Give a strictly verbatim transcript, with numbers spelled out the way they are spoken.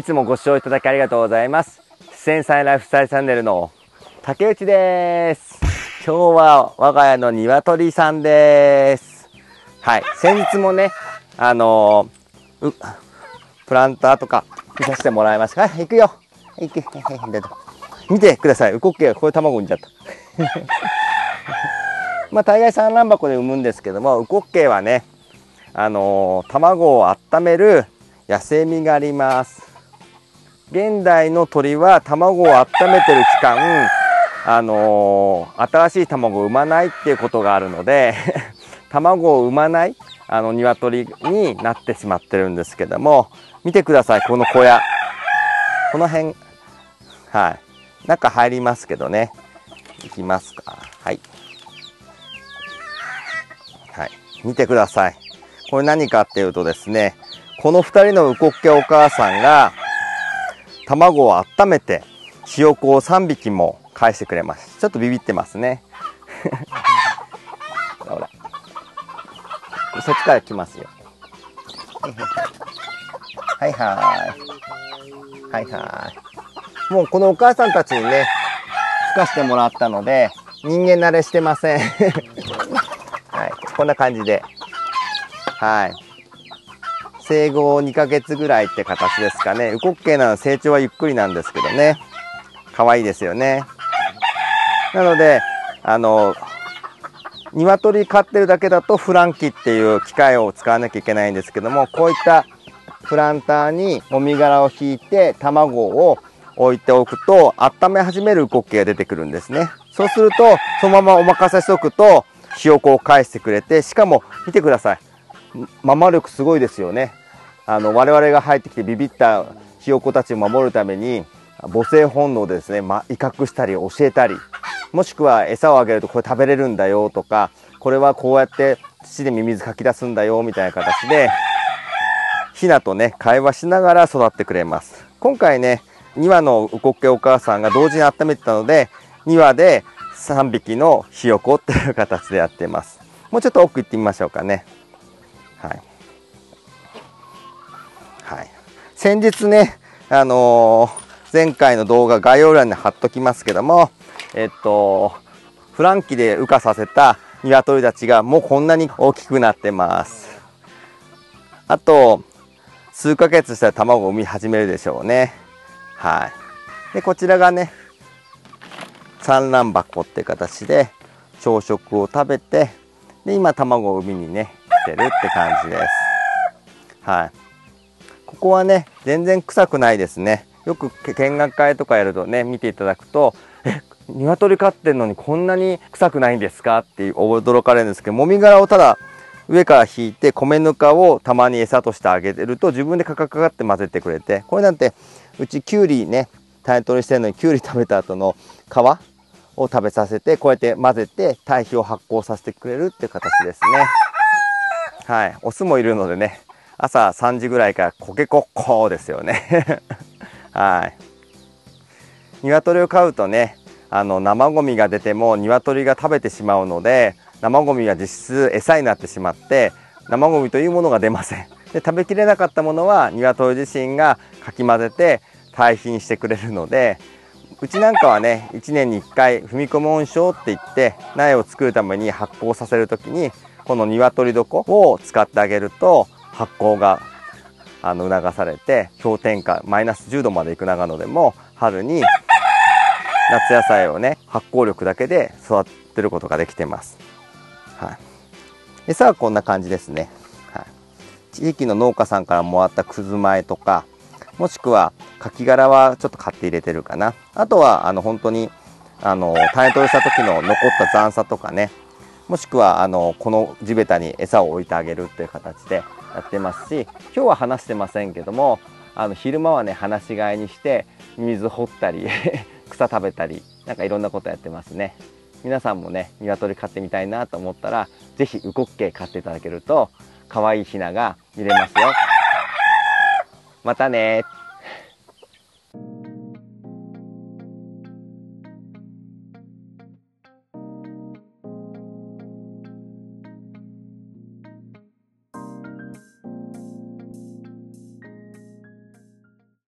いつもご視聴いただきありがとうございます。繊細ライフスタイルチャンネルの竹内です。今日は我が家の鶏さんです。はい、先日もね、あのー、うプランターとか見させてもらいました。はい、行くよ。行く。見てください。ウコッケがこういう卵産んじゃった。まあ、大概産卵箱で産むんですけども、ウコッケはね、あのー、卵を温める野生味があります。現代の鳥は卵を温めてる期間、あのー、新しい卵を産まないっていうことがあるので卵を産まないあの鶏になってしまってるんですけども、見てください、この小屋、この辺、はい、中入りますけどね、いきますか。はい、はい、見てください。これ何かっていうとですね、このふたりのウコッケお母さんが卵を温めてひよこをさんびきも返してくれます。ちょっとビビってますね。ほらそっちから来ますよ。はいはいはいはい。もうこのお母さんたちにね孵化してもらったので人間慣れしてません。はい、こんな感じで、はい、生後にかげつぐらいって形ですかね。ウコッケイなの成長はゆっくりなんですけどね、可愛いですよね。なのであの鶏飼ってるだけだとフランキっていう機械を使わなきゃいけないんですけども、こういったプランターにもみ殻を引いて卵を置いておくと温め始めるウコッケイが出てくるんですね。そうするとそのままお任せしとくとひよこを返してくれて、しかも見てください、ママ力すごいですよね。あの我々が入ってきてビビったひよこたちを守るために母性本能でですね、ま、威嚇したり教えたり、もしくは餌をあげるとこれ食べれるんだよとか、これはこうやって土でミミズかき出すんだよみたいな形でヒナとね会話しながら育ってくれます。今回ねにわのウコッケお母さんが同時に温めてたのでにわでさんびきのひよこっていう形でやってます。もうちょっと奥行ってみましょうかね。はいはい、先日ね、あのー、前回の動画概要欄に貼っときますけども、えっと、フランキで羽化させた鶏たちがもうこんなに大きくなってます。あと数ヶ月したら卵を産み始めるでしょうね。はい、でこちらがね産卵箱っていう形で朝食を食べて、で今卵を産みにねてるって感じです。はい、ここはね全然臭くないですね。よく見学会とかやるとね見ていただくと「え鶏飼ってんのにこんなに臭くないんですか?」って驚かれるんですけど、もみ殻をただ上から引いて米ぬかをたまに餌としてあげてると自分でカカカカって混ぜてくれて、これなんてうちきゅうりね種取りしてるのにきゅうり食べた後の皮を食べさせて、こうやって混ぜて堆肥を発酵させてくれるって形ですね。はい、オスもいるのでね朝さんじぐらいからコケコッコーですよね。はい、鶏を飼うとねあの生ゴミが出ても鶏が食べてしまうので、生ゴミは実質餌になってしまって生ゴミというものが出ません。で食べきれなかったものは鶏自身がかき混ぜて堆肥にしてくれるので、うちなんかはねいちねんにいっかい踏み込もん症っていって苗を作るために発酵させる時にこの鶏床を使ってあげると発酵があの促されて氷点下マイナスじゅうどまで行く長野でも春に夏野菜をね発酵力だけで育てることができてます。はい、餌はこんな感じですね。はい、地域の農家さんからもらったくず米とか、もしくはカキ殻はちょっと買って入れてるかな。あとはあの本当にあの種取りした時の残った残砂とかね、もしくはあのこの地べたに餌を置いてあげるっていう形でやってますし、今日は話してませんけどもあの昼間はね放し飼いにして水掘ったり草食べたりなんかいろんなことやってますね。皆さんもね鶏飼ってみたいなと思ったら是非ウコッケイ飼っていただけると可愛いヒナが見れますよ。またね。